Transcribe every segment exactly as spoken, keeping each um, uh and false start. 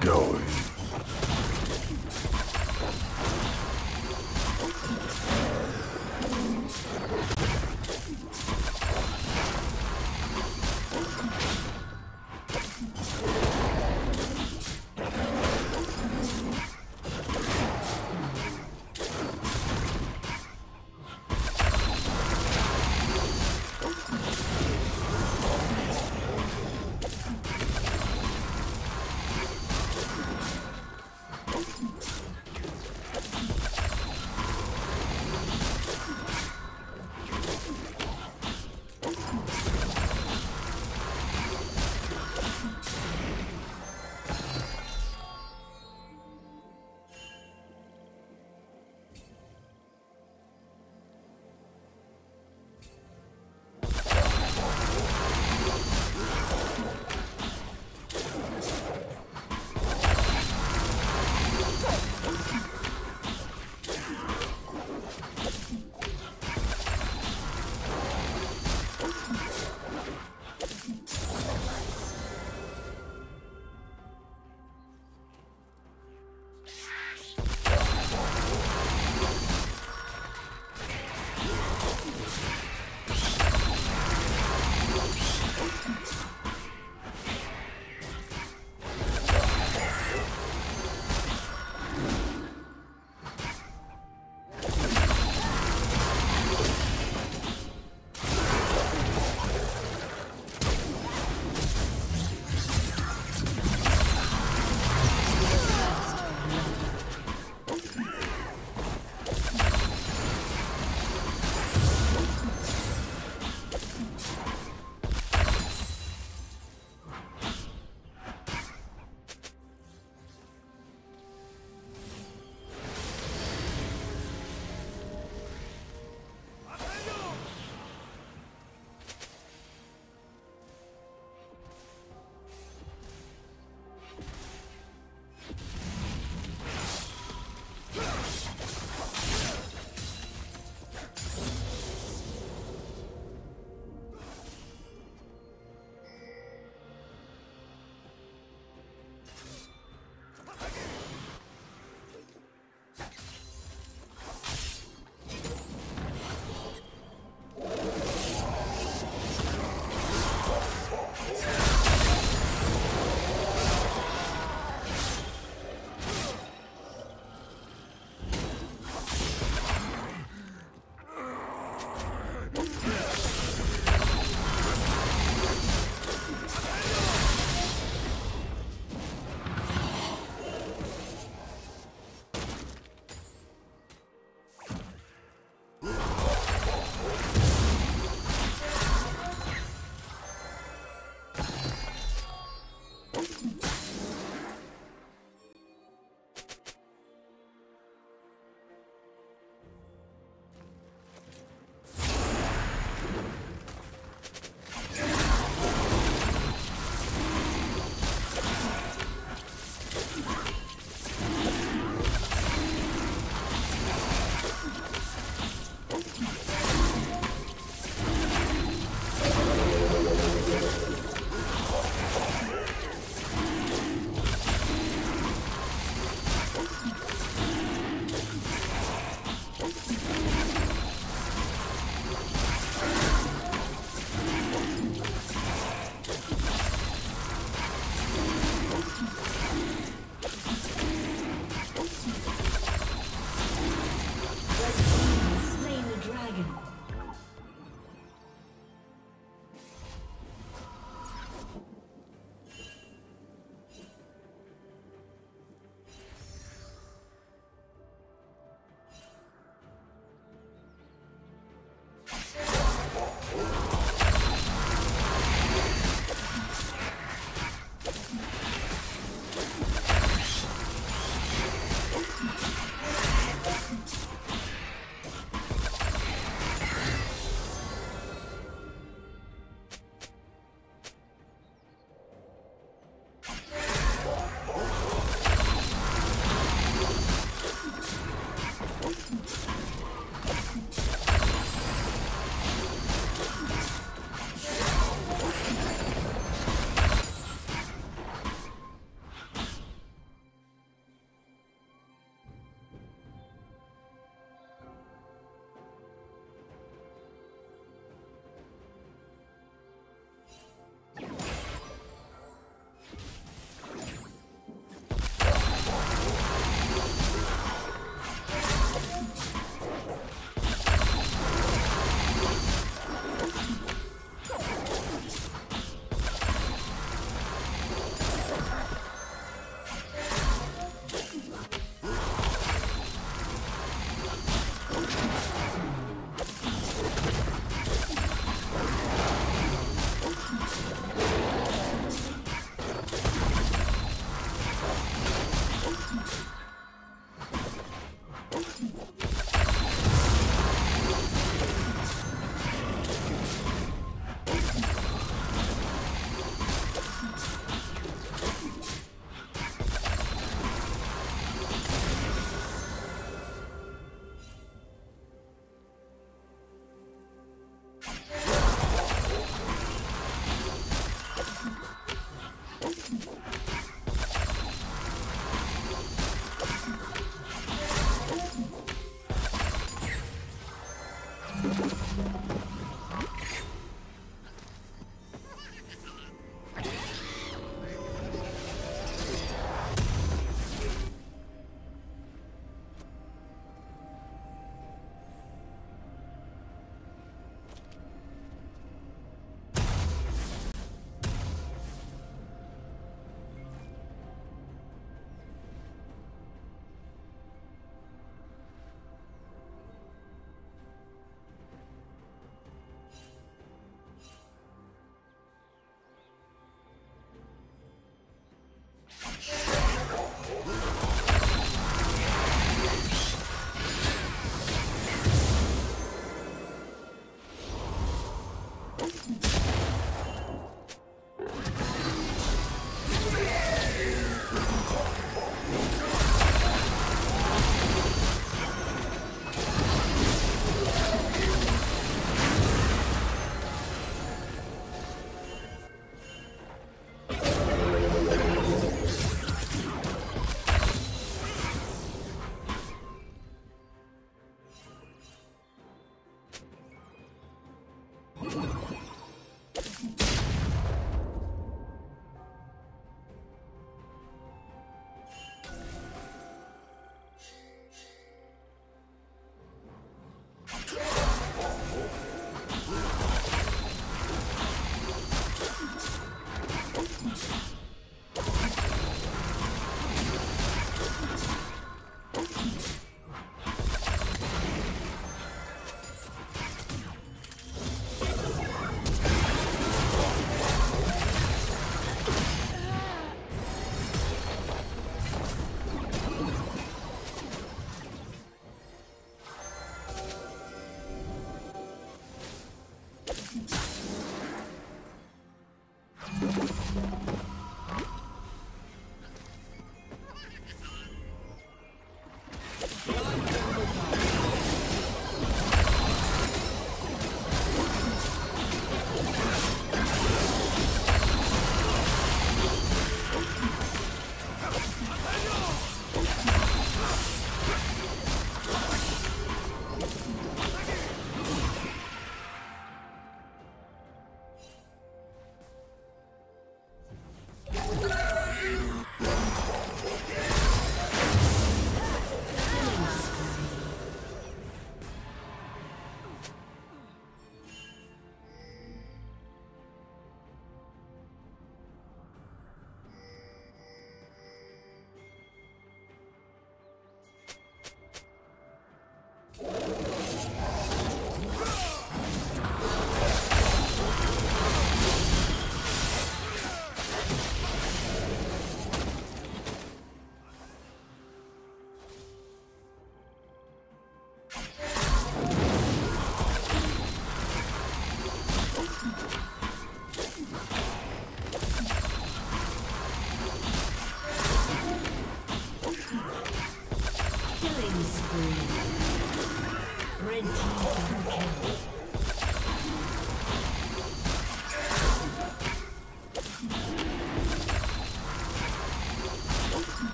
Going.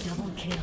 Double kill.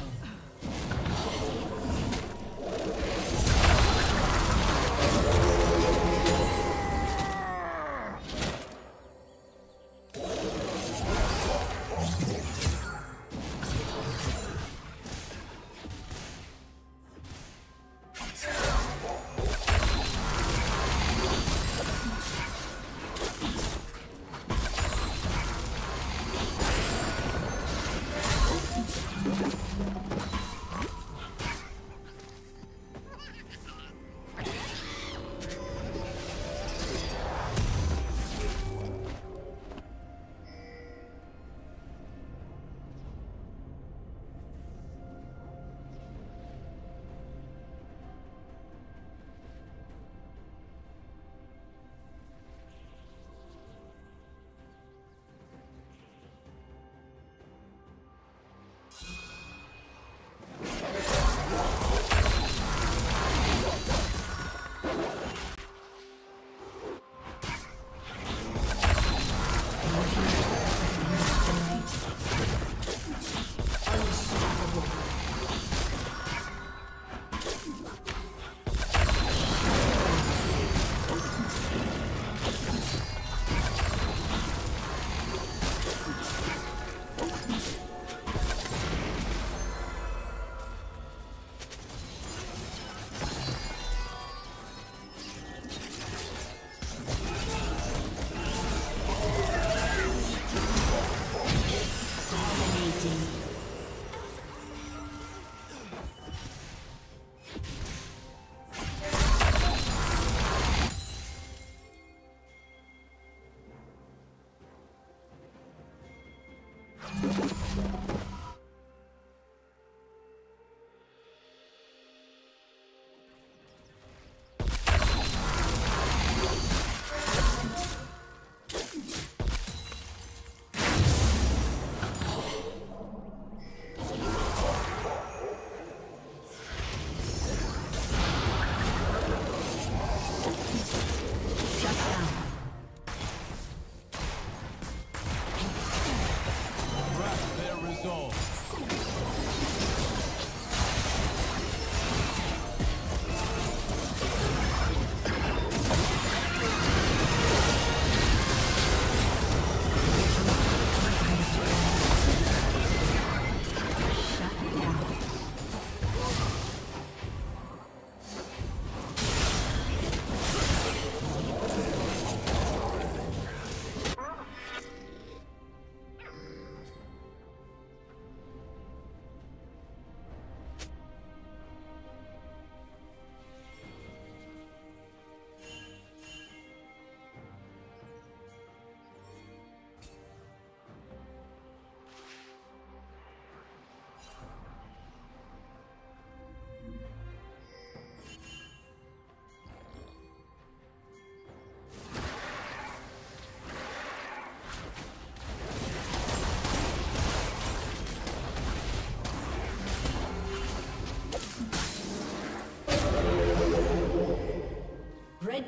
Red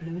Blue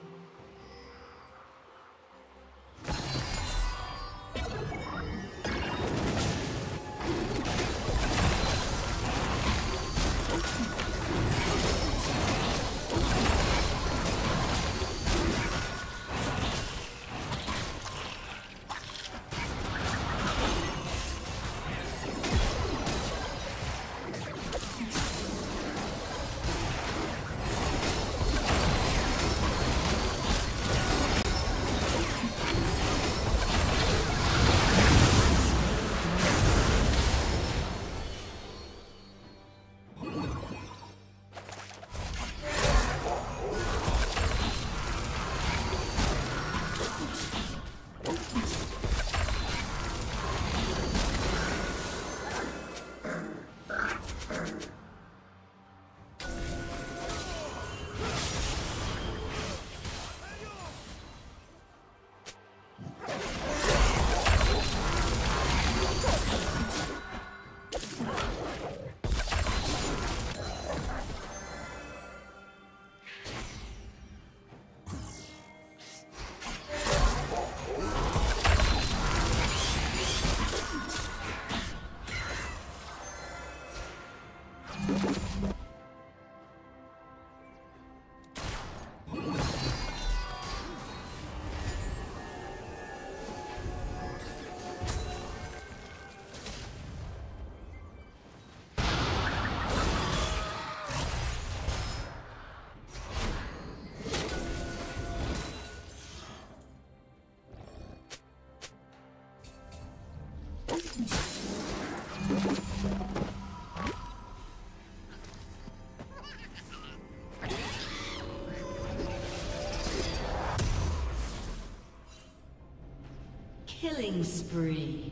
Killing spree.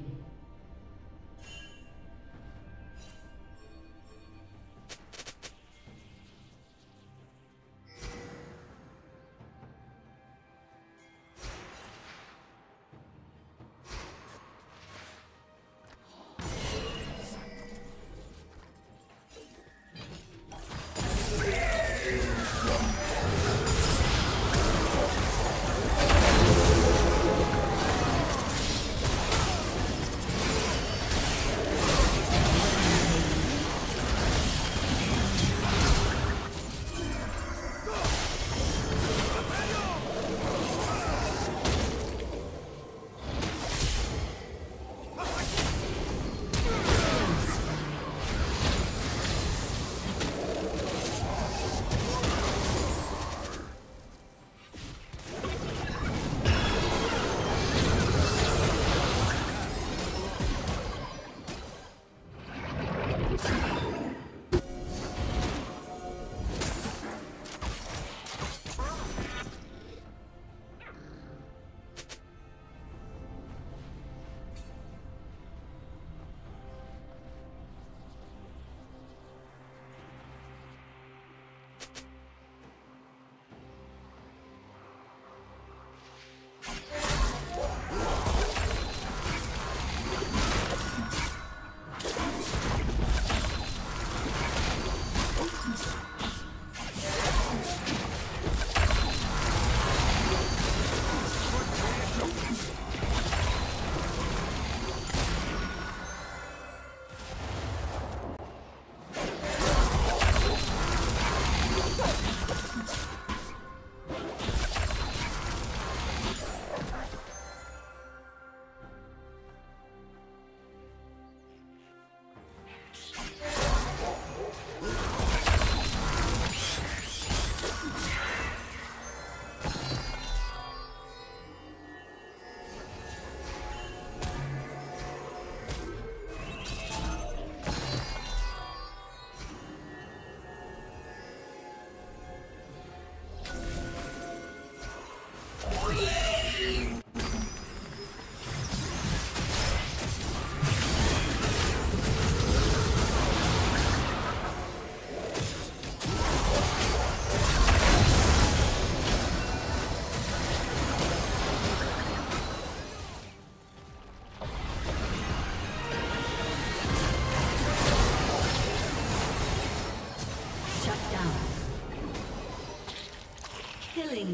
Killing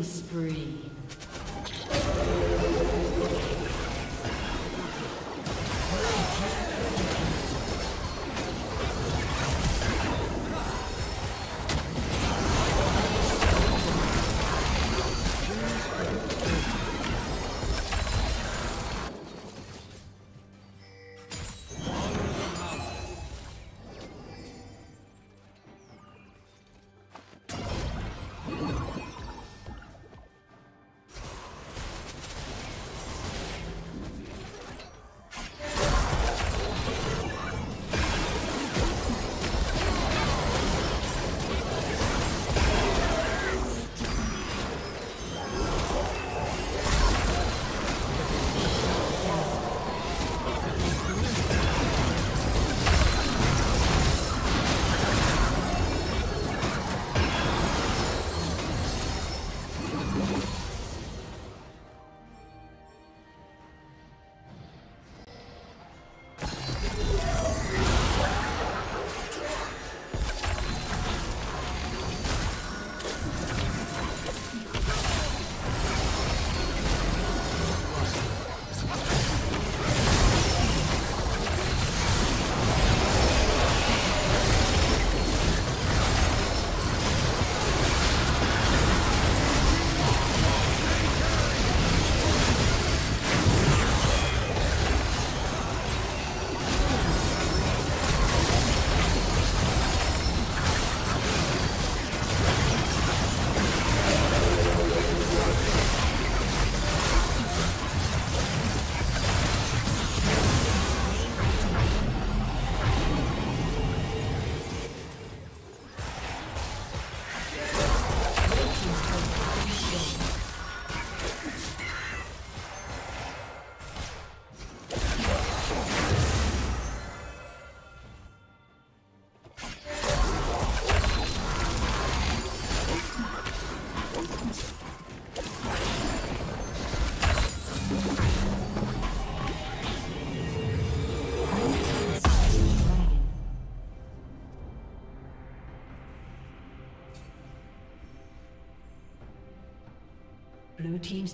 spree. Blue team's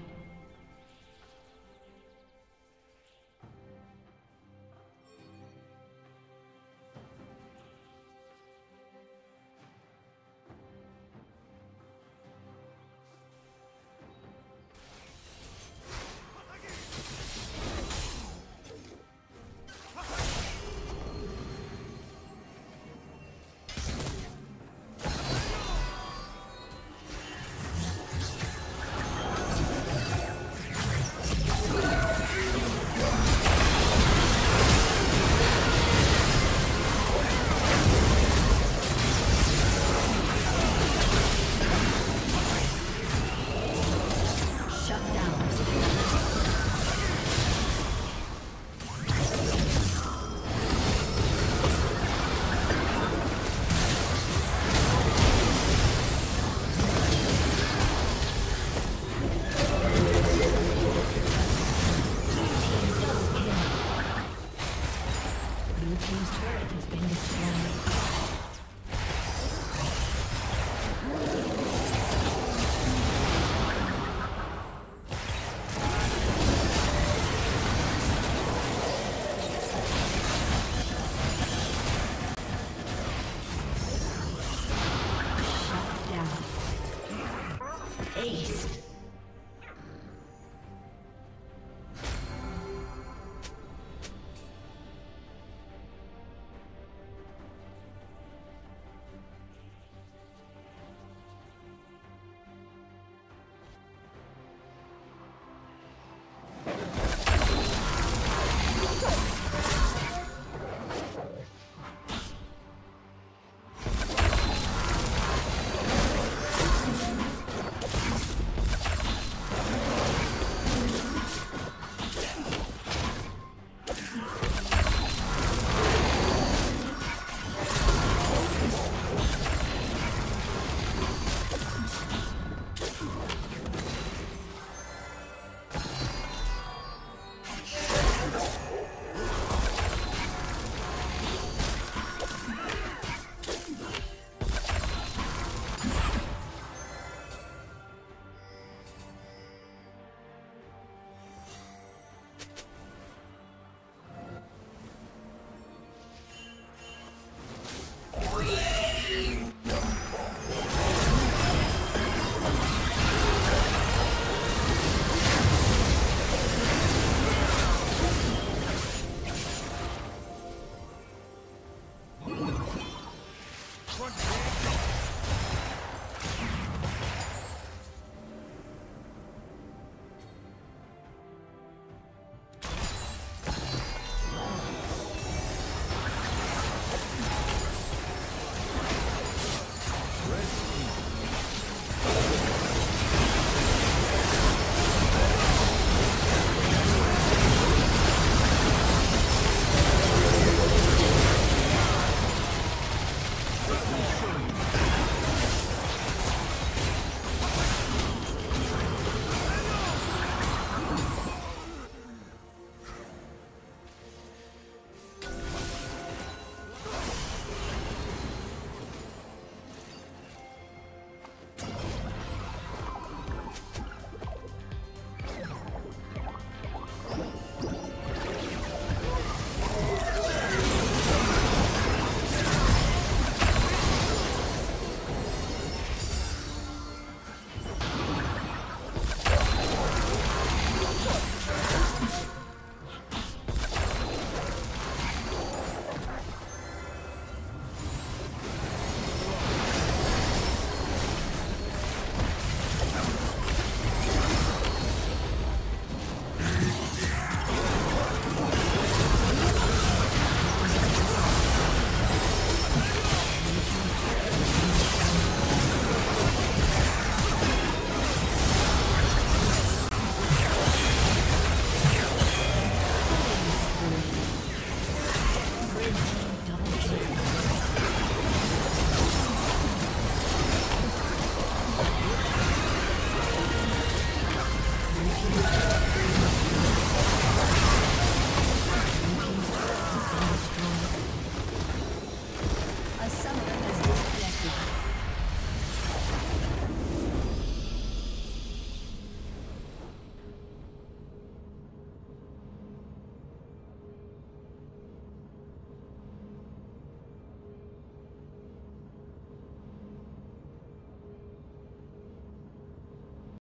Blue team's turret has been destroyed.